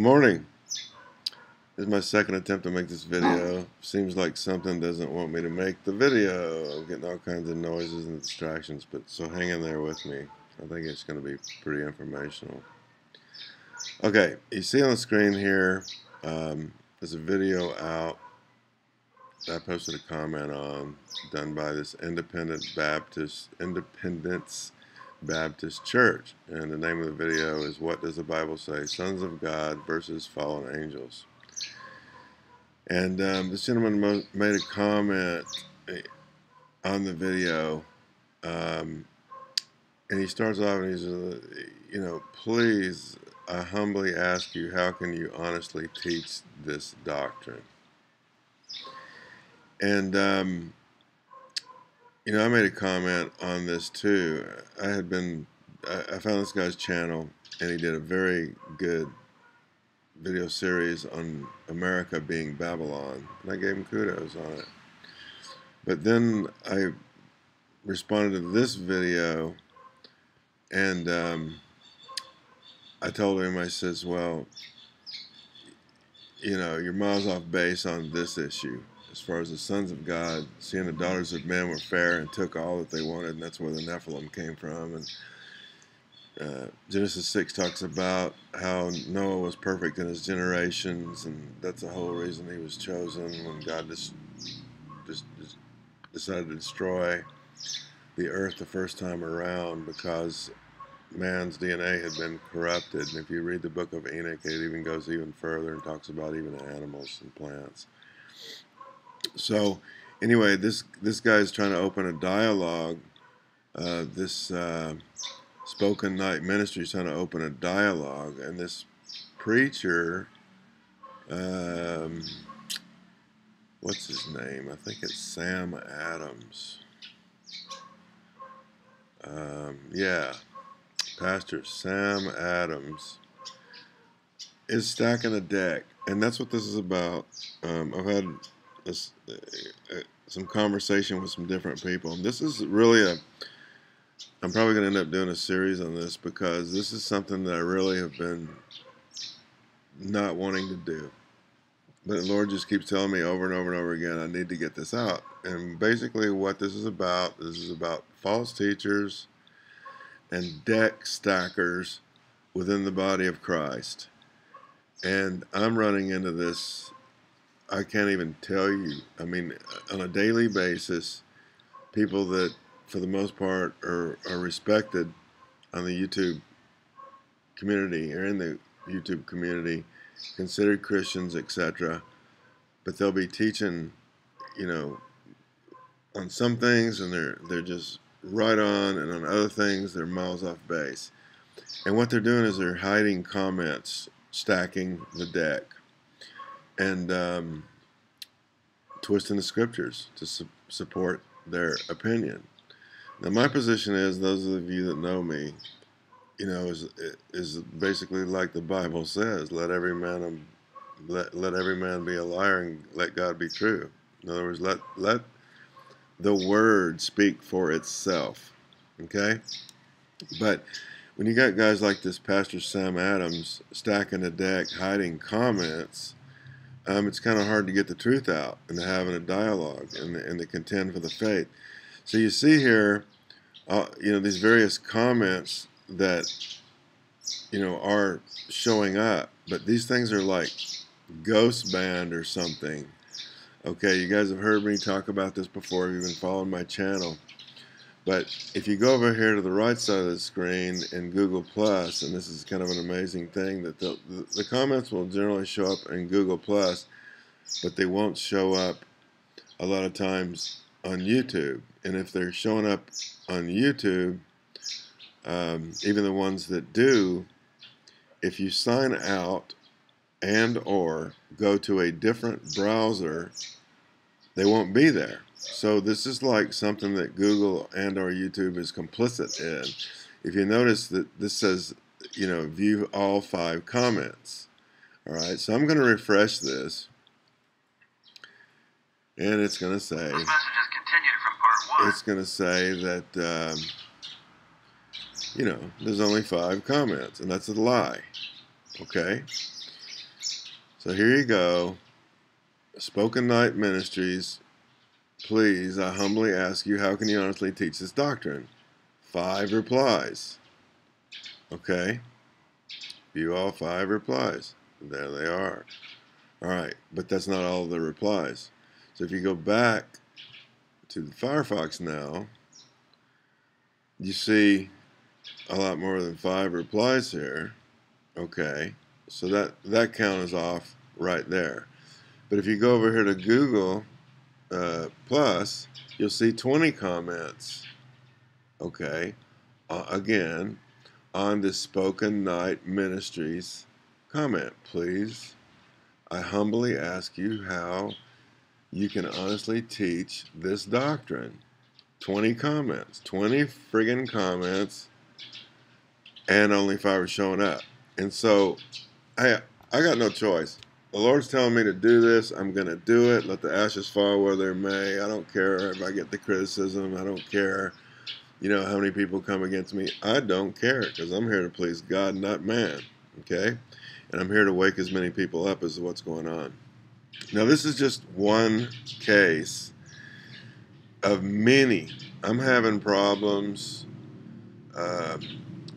Good morning. This is my second attempt to make this video. Seems like something doesn't want me to make the video. I'm getting all kinds of noises and distractions, but so hang in there with me. I think it's going to be pretty informational. Okay, you see on the screen here, there's a video out that I posted a comment on, done by this Independence Baptist Church, and the name of the video is "What Does the Bible Say? Sons of God versus Fallen Angels." And this gentleman made a comment on the video, and he starts off and he's, "Please, I humbly ask you, how can you honestly teach this doctrine?" And I made a comment on this too. I found this guy's channel, and he did a very good video series on America being Babylon, and I gave him kudos on it. But then I responded to this video, and I told him, I says, well, you're miles off base on this issue. As far as the sons of God, seeing the daughters of men were fair and took all that they wanted, and that's where the Nephilim came from. And Genesis 6 talks about how Noah was perfect in his generations, and that's the whole reason he was chosen when God just decided to destroy the earth the first time around, because man's DNA had been corrupted. And if you read the book of Enoch, it even goes even further and talks about even animals and plants. So, anyway, this guy is trying to open a dialogue. This Spoken Night Ministry is trying to open a dialogue, and this preacher, what's his name? I think it's Sam Adams. Yeah, Pastor Sam Adams is stacking a deck, and that's what this is about. I've had some conversation with some different people, and this is really I'm probably going to end up doing a series on this, because this is something that I really have been not wanting to do, but the Lord just keeps telling me over and over and over again, I need to get this out. And basically what this is about, this is about false teachers and deck stackers within the body of Christ. And I'm running into this, I can't even tell you. I mean, on a daily basis, people that, for the most part, are respected on the YouTube community, or in the YouTube community, considered Christians, etc. But they'll be teaching, on some things, and they're just right on, and on other things, they're miles off base. And what they're doing is they're hiding comments, stacking the deck, and twisting the scriptures to support their opinion. Now, my position is, those of you that know me, is basically like the Bible says: let every man be a liar, and let God be true. In other words, let the word speak for itself. Okay, but when you got guys like this Pastor Sam Adams stacking the deck, hiding comments, it's kind of hard to get the truth out and to have a dialogue and to contend for the faith. So you see here, these various comments that, are showing up. But these things are like ghost banned or something. Okay, you guys have heard me talk about this before if you've been following my channel. But if you go over here to the right side of the screen in Google+, and this is kind of an amazing thing, that the comments will generally show up in Google+, but they won't show up a lot of times on YouTube. And if they're showing up on YouTube, even the ones that do, if you sign out and or go to a different browser, they won't be there. So this is like something that Google and or YouTube is complicit in. If you notice that this says, view all 5 comments. All right, so I'm going to refresh this, and it's going to say, this message is continued from part 1. It's going to say that, there's only 5 comments, and that's a lie. Okay, So here you go. Spoken Night Ministries, please, I humbly ask you, how can you honestly teach this doctrine? 5 replies. Okay. View all 5 replies. There they are. Alright, but that's not all the replies. So if you go back to the Firefox now, you see a lot more than 5 replies here. Okay, so that count is off right there. But if you go over here to Google Plus, you'll see 20 comments. Okay, again, on the Spoken Night Ministries comment, please, I humbly ask you how you can honestly teach this doctrine. 20 comments, 20 friggin' comments, and only 5 are showing up. And so, I got no choice. The Lord's telling me to do this. I'm going to do it. Let the ashes fall where they may. I don't care if I get the criticism. I don't care, you know, how many people come against me. I don't care, because I'm here to please God, not man. Okay? And I'm here to wake as many people up as to what's going on. Now, this is just one case of many. I'm having problems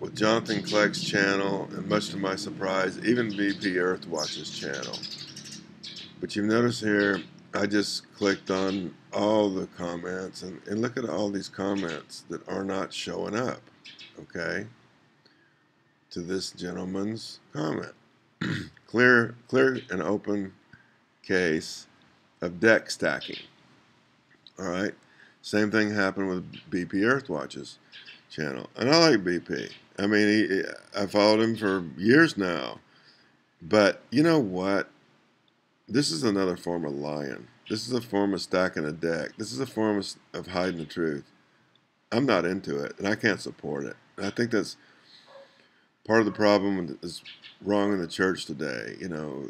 with Jonathan Kleck's channel, and much to my surprise, even BP Earthwatch's channel. But you've noticed here, I just clicked on all the comments, and look at all these comments that are not showing up, okay, to this gentleman's comment. Clear and open case of deck stacking. All right, same thing happened with BP Earthwatch's channel, and I like BP. I mean, I followed him for years now, but you know what? This is another form of lying. This is a form of stacking a deck. This is a form of hiding the truth. I'm not into it, and I can't support it. And I think that's part of the problem that is wrong in the church today. You know,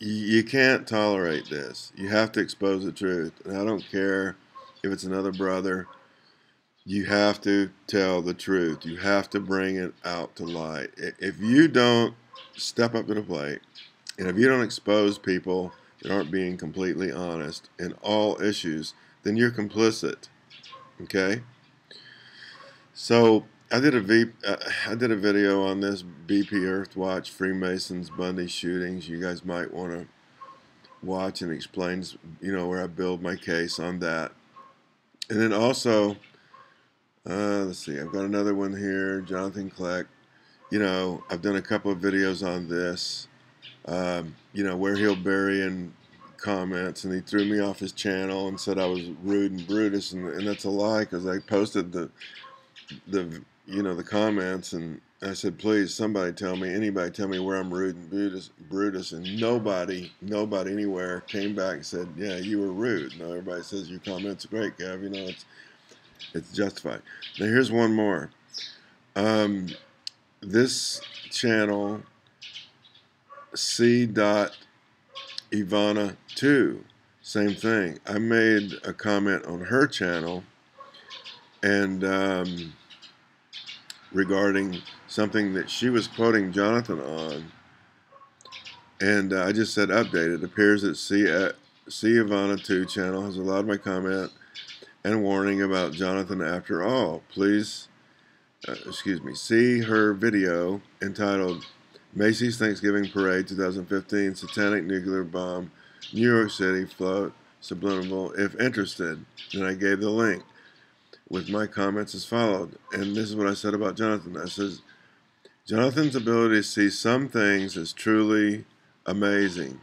you can't tolerate this. You have to expose the truth, and I don't care if it's another brother. You have to tell the truth. You have to bring it out to light. If you don't step up to the plate, and if you don't expose people that aren't being completely honest in all issues, then you're complicit. Okay? So I did a video on this BP Earthwatch, Freemasons, Bundy shootings. You guys might want to watch and explain, you know, where I build my case on that. And then also, let's see, I've got another one here, Jonathan Kleck. You know, I've done a couple of videos on this, you know, where he'll bury in comments, and he threw me off his channel and said I was rude and brutish, and that's a lie, because I posted the comments, and I said, please, somebody tell me, anybody tell me where I'm rude and brutish, and nobody anywhere came back and said, yeah, you were rude. Now everybody says your comments are great, Gav, you know, it's justified. Now here's one more. This channel, C. Ervana2, same thing. I made a comment on her channel, and regarding something that she was quoting Jonathan on, and I just said update. It appears that C. Ervana2 channel has allowed my comment and warning about Jonathan after all. Please, see her video entitled Macy's Thanksgiving Parade 2015 Satanic Nuclear Bomb, New York City Float, Subliminal, if interested. And I gave the link with my comments as followed. And this is what I said about Jonathan. I says, Jonathan's ability to see some things is truly amazing.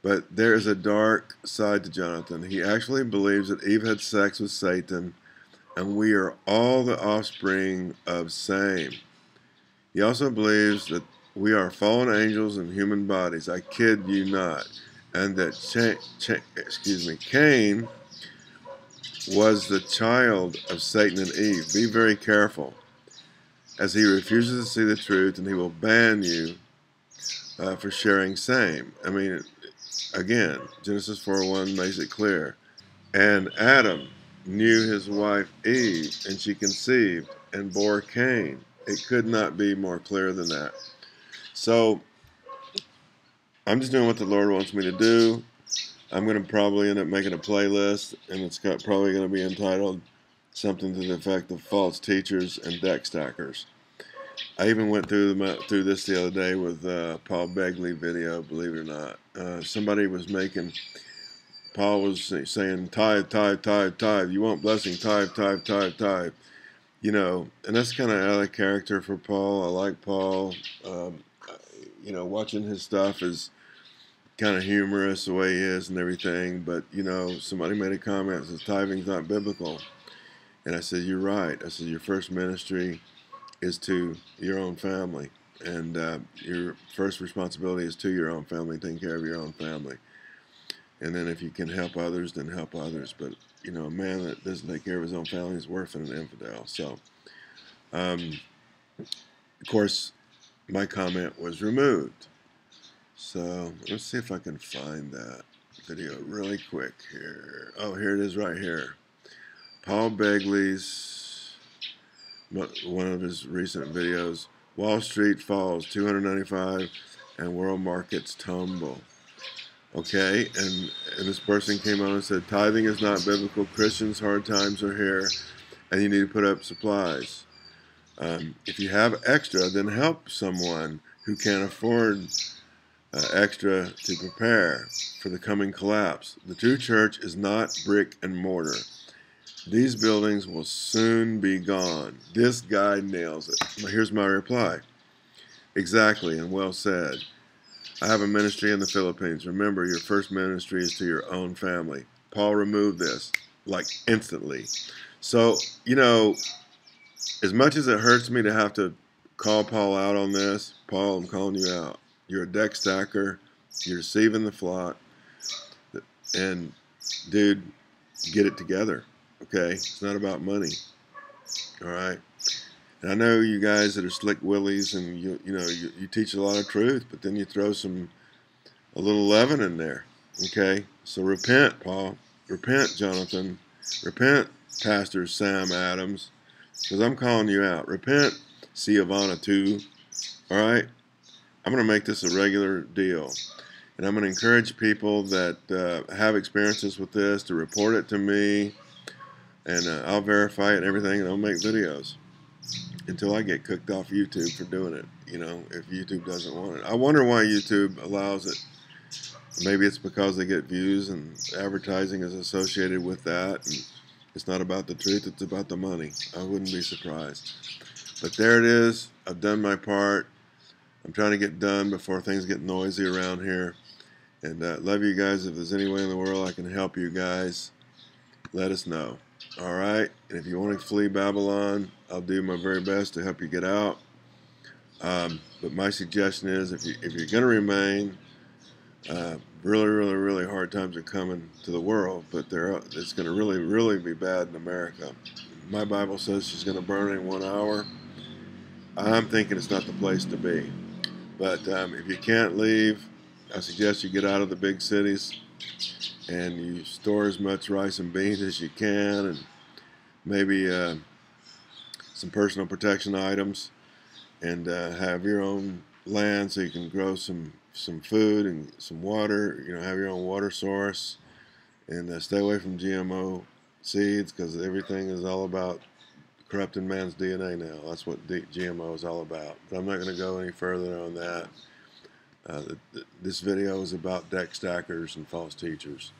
But there is a dark side to Jonathan. He actually believes that Eve had sex with Satan, and we are all the offspring of same. He also believes that we are fallen angels in human bodies. I kid you not. And that Cain was the child of Satan and Eve. Be very careful, as he refuses to see the truth, and he will ban you for sharing same. I mean, again, Genesis 4:1 makes it clear. And Adam knew his wife Eve, and she conceived and bore Cain. It could not be more clear than that. So I'm just doing what the Lord wants me to do. I'm going to probably end up making a playlist, and it's probably going to be entitled something to the effect of false teachers and deck stackers. I even went through this the other day with Paul Begley video, believe it or not. Somebody was making, Paul was saying, tithe, tithe, tithe, tithe. You want blessing, tithe, tithe, tithe, tithe. You know, and that's kind of out of character for Paul. I like Paul. You know, watching his stuff is kind of humorous the way he is and everything. But, you know, somebody made a comment that says, tithing's not biblical. And I said, you're right. I said, your first ministry is to your own family. And your first responsibility is to your own family, taking care of your own family. And then if you can help others, then help others. But, you know, a man that doesn't take care of his own family is worse than an infidel. So, of course, my comment was removed. So, let's see if I can find that video really quick here. Oh, here it is right here. Paul Begley's, one of his recent videos, Wall Street Falls 295 and World Markets Tumble. Okay, and this person came on and said, tithing is not biblical. Christians, hard times are here, and you need to put up supplies. If you have extra, then help someone who can't afford extra to prepare for the coming collapse. The true church is not brick and mortar. These buildings will soon be gone. This guy nails it. Well, here's my reply. Exactly, and well said. I have a ministry in the Philippines. Remember, your first ministry is to your own family. Paul removed this, like, instantly. So, you know, as much as it hurts me to have to call Paul out on this, Paul, I'm calling you out. You're a deck stacker. You're deceiving the flock. And, dude, get it together, okay? It's not about money, all right? And I know you guys that are slick willies, and you teach a lot of truth, but then you throw a little leaven in there. Okay, so repent, Paul. Repent, Jonathan. Repent, Pastor Sam Adams, because I'm calling you out. Repent, C. Ervana2. All right, I'm going to make this a regular deal, and I'm going to encourage people that have experiences with this to report it to me, and I'll verify it and everything, and I'll make videos. Until I get cooked off YouTube for doing it, you know, if YouTube doesn't want it. I wonder why YouTube allows it. Maybe it's because they get views and advertising is associated with that. And it's not about the truth, it's about the money. I wouldn't be surprised. But there it is. I've done my part. I'm trying to get done before things get noisy around here. And love you guys. If there's any way in the world I can help you guys, let us know. All right, and if you want to flee Babylon, I'll do my very best to help you get out. But my suggestion is, if you're going to remain, really, really, really hard times are coming to the world, but it's going to really, really be bad in America. My Bible says she's going to burn in 1 hour. I'm thinking it's not the place to be. But if you can't leave, I suggest you get out of the big cities. And you store as much rice and beans as you can, and maybe some personal protection items, and have your own land so you can grow some food and some water. You know, have your own water source, and stay away from GMO seeds, because everything is all about corrupting man's DNA now. That's what GMO is all about. But I'm not going to go any further on that. This video is about deck stackers and false teachers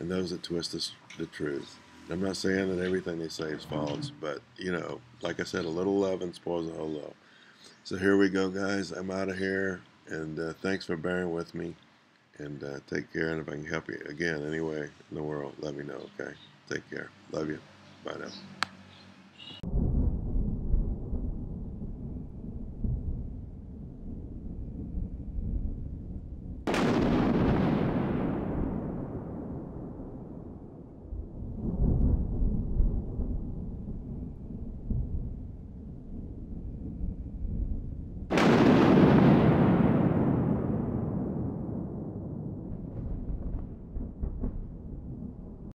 and those that twist the truth. And I'm not saying that everything they say is false, but, you know, like I said, a little leaven spoils a whole lot. So here we go, guys. I'm out of here, and thanks for bearing with me, and take care. And if I can help you again anyway in the world, let me know, okay? Take care. Love you. Bye now.